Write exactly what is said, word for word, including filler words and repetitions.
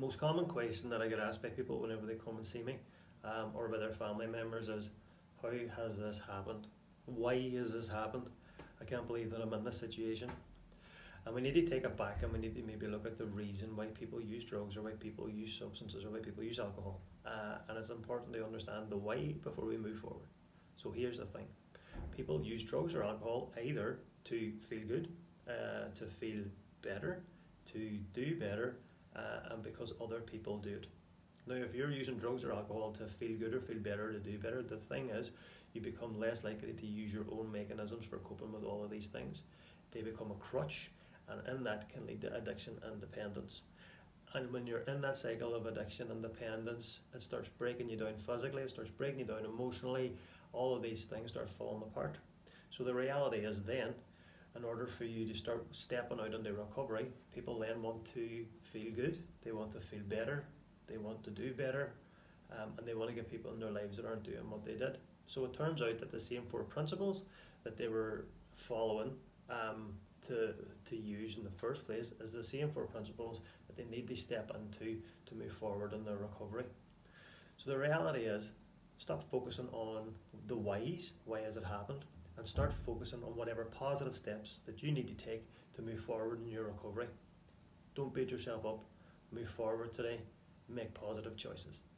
the most common question that I get asked by people whenever they come and see me um, or by their family members is, how has this happened? Why has this happened? I can't believe that I'm in this situation. And we need to take it back, and we need to maybe look at the reason why people use drugs, or why people use substances, or why people use alcohol. Uh, and it's important to understand the why before we move forward. So here's the thing. People use drugs or alcohol either to feel good, uh, to feel better, to do better, uh, and because other people do it. Now, if you're using drugs or alcohol to feel good or feel better, to do better, the thing is, you become less likely to use your own mechanisms for coping with all of these things. They become a crutch, and in that can lead to addiction and dependence. And when you're in that cycle of addiction and dependence, it starts breaking you down physically, it starts breaking you down emotionally, all of these things start falling apart. So the reality is then, in order for you to start stepping out into recovery, people then want to feel good, they want to feel better, they want to do better, um, and they want to get people in their lives that aren't doing what they did. So it turns out that the same four principles that they were following um, to, to use in the first place is the same four principles that they need to step into to move forward in their recovery. So the reality is, stop focusing on the whys, why has it happened, and start focusing on whatever positive steps that you need to take to move forward in your recovery. Don't beat yourself up, move forward today, make positive choices.